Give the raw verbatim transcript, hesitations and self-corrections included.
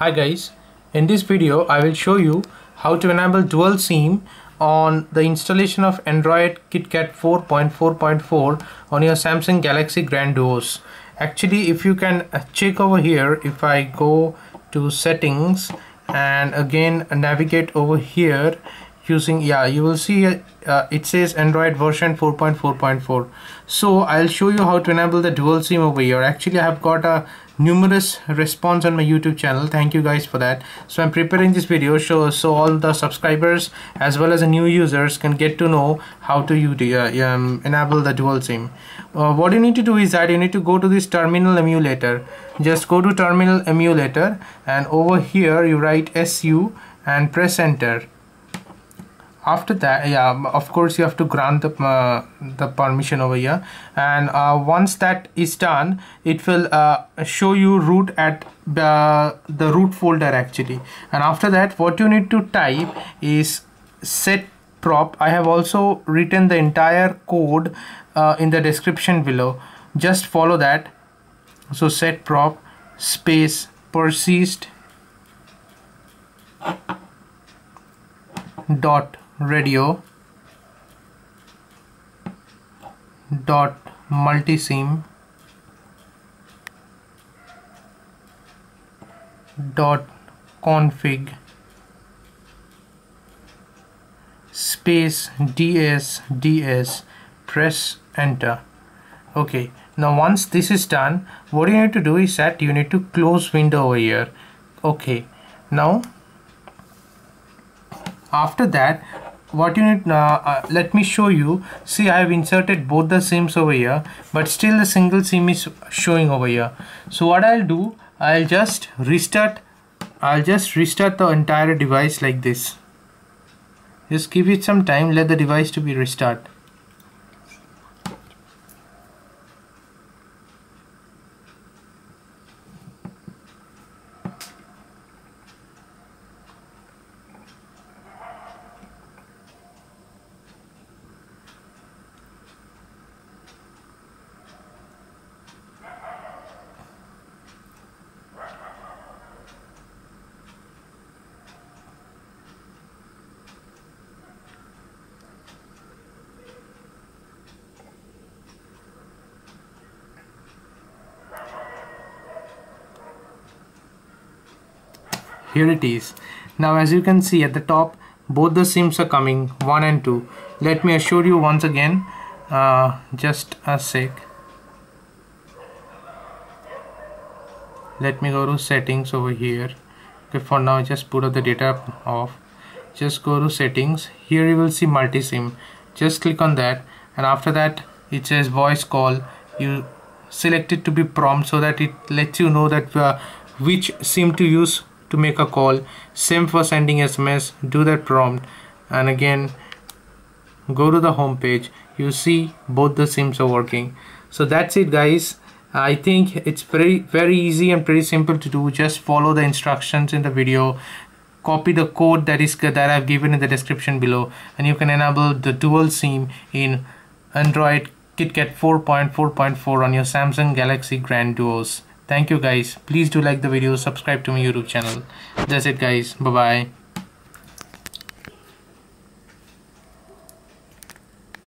Hi guys, in this video I will show you how to enable dual SIM on the installation of Android KitKat four point four point four on your Samsung Galaxy Grand Duos. Actually, if you can check over here, if I go to settings and again navigate over here using, yeah, you will see uh, it says Android version four point four point four. So I'll show you how to enable the dual SIM over here. Actually, I have got a numerous response on my YouTube channel. Thank you guys for that. So I'm preparing this video show so all the subscribers as well as the new users can get to know how to uh, um, enable the dual SIM. Uh, what you need to do is that you need to go to this terminal emulator. Just go to terminal emulator and over here you write S U and press enter. After that, yeah, of course you have to grant the, uh, the permission over here, and uh, once that is done, it will uh, show you root at the, the root folder actually. And after that, what you need to type is setprop. I have also written the entire code uh, in the description below. Just follow that. So setprop space persist dot radio dot multisim dot config space dsds, press enter. Okay, now once this is done, what you need to do is that you need to close window over here. Okay, now after that, what you need, uh, uh, let me show you. See, I have inserted both the SIMs over here, but still the single SIM is showing over here. So what I'll do, I'll just restart I'll just restart the entire device like this. Just give it some time, let the device to be restarted. Here it is. Now as you can see at the top, both the SIMs are coming, one and two. Let me assure you once again, uh, just a sec. Let me go to settings over here. Okay, for now just put up the data off. Just go to settings. Here you will see multi-SIM. Just click on that, and after that it says voice call. You select it to be prompt so that it lets you know that uh, which SIM to use to make a call. Same for sending S M S, do that prompt, and again go to the home page. You see both the SIMs are working. So that's it guys. I think it's very very easy and pretty simple to do. Just follow the instructions in the video, copy the code that is that I've given in the description below, and you can enable the dual SIM in Android KitKat four point four point four on your Samsung Galaxy Grand Duos. Thank you guys. Please do like the video, subscribe to my YouTube channel. That's it guys. Bye bye.